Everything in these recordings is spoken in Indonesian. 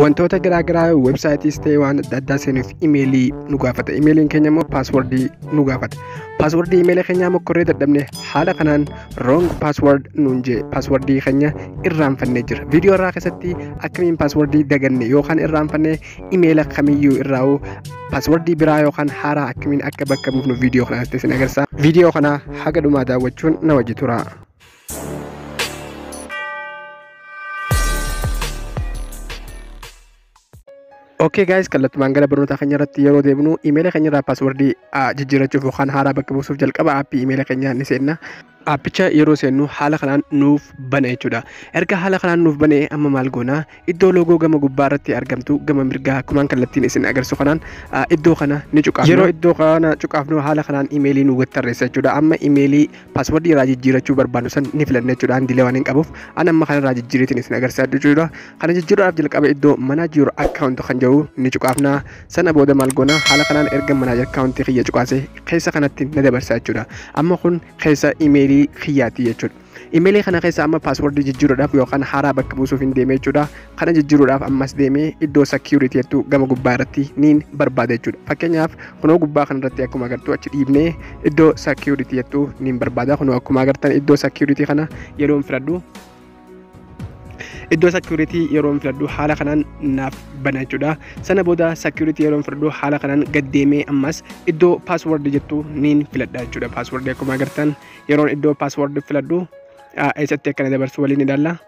Wantoota garaagaraa websaayitii ta'e waan adda addaa seenuuf imeelii nu gaafata. Imeeliin keenya immoo paaswoordii nu gaafata. Paaswoordii imeelii keenya mokorree dadhabne haala kanaan wrong password nuun jee paaswoordii keenya irraanfannee jira. Viidiyoo irraa keessatti akkamiin paaswoordii daganne yookaan irraanfannee imeela kamiyyuu irraa'u paaswoordii biraa yookaan haaraa akkamiin akka bakka buufnu viidiyoo kana keessatti isin agarsiisa. Viidiyoo kana haga dhumaa daawwachuun na wajji tura. Oke guys, kalau teman gara beruntung kanya rati yoro debnu email kanya ra passwordi a jijirachu bukan hara bakka buusuf jalqaba api email kanya ni senna apicha yero sennu hala kanan nuuf bane chuda erga hala kanan nuuf bane amma mal gona iddo logo gama gubbaratti argamtu gama mirga kuman kallattin isin agarsu kanan iddo kana ni chuqa yero iddo kana chuqafnu hala kanan emaili nu wettarresa chuda amma emaili passwordi ra jijirachu barbandu san ni filanne chuda an dilewanin qabuf an amma kana ra jijiritin isin agarsa chuda kana jijiru af jalqaba iddo manager account kan ni cuqafna sana boda malgona hala kanan erga manager account khiyya cuqase khaysa kanatti nadabarsa jura amma kun khaysa emaili khiyati jura emaili kana khaysa amma password jijjuru daf yokan hara bakka buusuf indeme jura kana jijjuru daf amma sdeme iddo security yetu gama gubba irratti nin barbaade jura fakkenyaaf kuno gubba kan irratti akuma gartu achi dibne iddo security yetu nin barbaada kuno akuma gartan iddo security kana yeron fraddu iddo security yeroon fladdu hala kanan naaf bana chuda sana boda security yeroon fladdu hala kanan gaddeme ammas iddo password jettu nin filadda chuda password de kuma gartan yeroon iddo password filaddu aisatti kana dabarsu walini dalla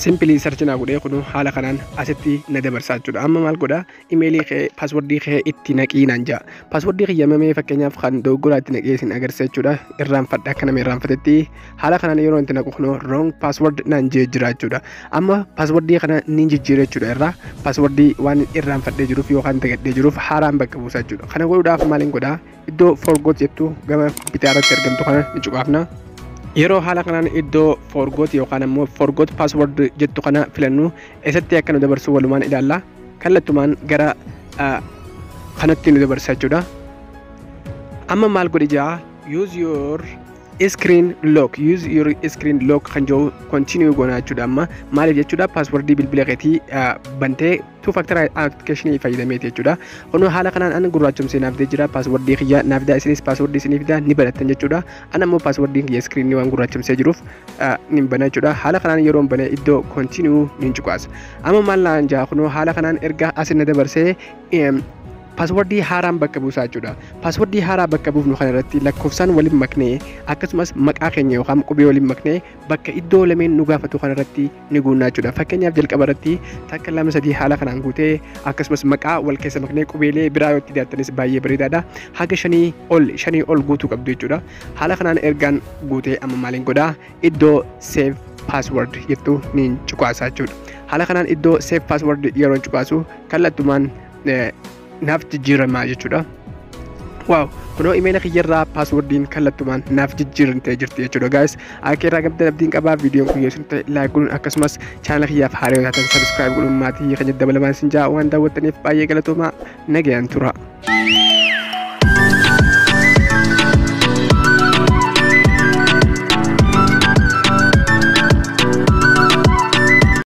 simply search na gude kuno hala kanan asetti na dabarsa chuda amma mal goda emaili khe passwordi khe itti naqi nanja passwordi khe yamame fakkenyaf khan dogura itti naqi sin agarse chuda irran fadda kana mirran fadetti hala kanan yero itti naqu kuno wrong password nanje jira chuda amma passwordi kana ninji jira chuda irra passwordi wan irran fadde jiru fi yokan tegedde jiru haram bakka busa chuda kana goda af malin goda iddo forgot jettu gama bitara tergamtu kana chuqafna yero hala kanan iddo forgot yokan ammo forgot password jettu kana filannu esatti akkanu dabarsu waluman idalla kallatuman gara kanatti nu dabarsa chuda amma mal godija use your screen lock kanjo continue gona chuda amma mal jechuda password bilbile qati bante two factor authentication fayyadame jechuda ono hala kanan an gurrachum senafde jira password di khiyya nafda isinis password di sinifda ni baratan jechuda an ammo password di khiyya screen ni wan gurrachum se jiruf nim bana jechuda hala kanan yeron bana iddo continue nin chuqas amma mallan ja ono hala kanan erga asin dabarse password di haram bakka buusaa jechuudha. Password di haram bakka buufnu kana irratti lakkoofsaan waliin maknee akkasumas maqaa keenya yookaan qubee waliin maknee bakka iddoo lameen nu gaafatu kana irratti ni guunnaa jechuudha. Fakkeenyaaf jalqaba irratti takka lama sadii haala kanaan guutee akkasumas maqaa wal keessa maknee qubeelee biraa yoo itti daattanis baay'ee bareedaadha. Haga shanii ol guutuu qabdu jechuudha. Haala kanaan ergaan guutee amma maaliin godhaa iddoo save password jettu ni cuqaasaa jechuudha. Haala kanaan iddoo save password yeroon cuqaasu kallattumaan naaf jijjiiramaa jechuudha. Waaw, kuno imeela khiyarraa paaswordiin kallattumaan naaf jijjiirantee jirti jechuudha guys. Akeerraa gamtee abdiin qabaa viidiyoon kun yoo isinta like godhuun akkasumas chaanel khiyaaf haaraa yoo taatan subscribe godhuun maatii kan jedhaman sinjaa waan daawwattaniif baay'ee galatoomaa nagayaan tura.